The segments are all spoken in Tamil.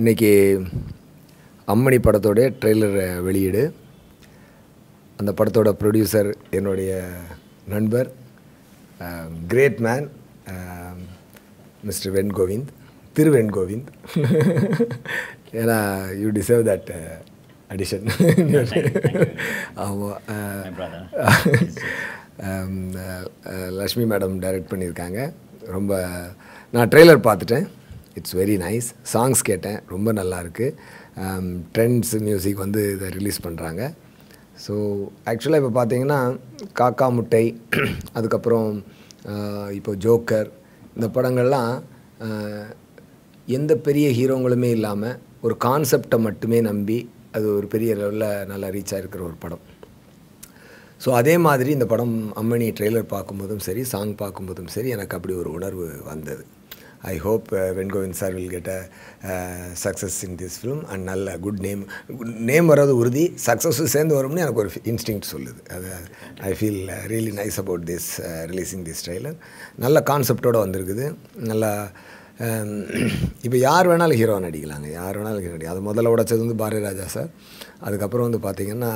इनके अम्मनी पड़ो ट्रेलर वे अंत पड़ो producer number great man mister Venugovind திரு வேணுகோவிந்த் ஏனா யூ டிசர்வ் தட் அடிஷன் ஆமா my brother Lakshmi madam direct பண்ணிருக்காங்க ரொம்ப நான் ட்ரைலர் பார்த்துட்டேன் இட்ஸ் வெரி நைஸ் சாங்ஸ் கேட்டேன் ரொம்ப நல்லா இருக்கு ட்ரெண்ட்ஸ் மியூசிக் வந்து இத ரிலீஸ் பண்றாங்க சோ एक्चुअली இப்ப பாத்தீங்கன்னா காக்கா முட்டை அதுக்கு அப்புறம் இப்போ ஜோக்கர் இந்த படங்கள்லாம் எந்த பெரிய ஹீரோங்களுமே இல்லாம ஒரு கான்செப்ட்ட மட்டுமே நம்பி அது ஒரு பெரிய லெவல்ல நல்லா ரீச் ஆயிருக்கிற ஒரு படம் சோ அதே மாதிரி இந்த படம் அம்மணி ட்ரைலர் பாக்கும்போதும் சரி சாங் பாக்கும்போதும் சரி எனக்கு அப்படி ஒரு உணர்வு வந்தது I hope Venugovind sir will get a success in this film and நல்ல good name வரது உறுதி சக்சஸ் சேர்ந்து வரும்னு எனக்கு ஒரு இன்ஸ்டிங்க்ட் சொல்லுது அது I feel really nice about this releasing this trailer நல்ல கான்செப்ட்டோட வந்திருக்குது நல்ல இப்போ யார் வேணாலும் ஹீரோ நடிக்கலாங்க யார் வேணாலும் ஹீரோ அது முதல்ல உடைச்சது வந்து பாரதிராஜா சார் அதுக்கு அப்புறம் வந்து பாத்தீங்கன்னா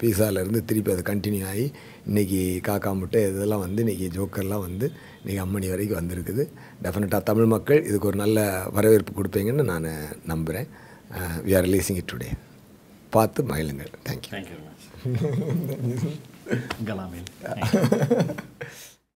பீசால இருந்து திருப்பி அது கண்டினியூ ஆகி இன்னைக்கு காக்கா முட்டை இதெல்லாம் வந்து இன்னைக்கு ஜோக்கர்லாம் வந்து இன்னைக்கு அம்மணி வரைக்கும் வந்திருக்குது டெஃபினட்டா தமிழ் மக்கள் இதுக்கு ஒரு நல்ல வரவேற்பு கொடுப்பீங்கன்னு நான் நம்புறேன் we are releasing it today பார்த்து மகிழுங்கள் thank you very much கலாமில்